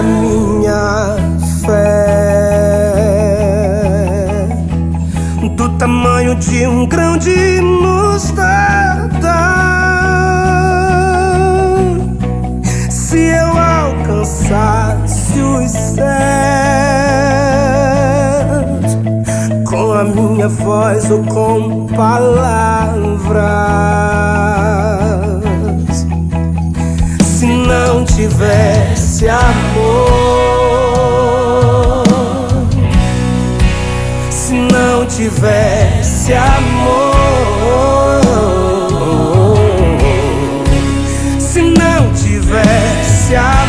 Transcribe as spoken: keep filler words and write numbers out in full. a minha fé do tamanho de um grão de mostarda. Se eu alcançasse os céus com a minha voz ou com palavras, se não tivesse amor, se não tivesse amor, se não tivesse amor.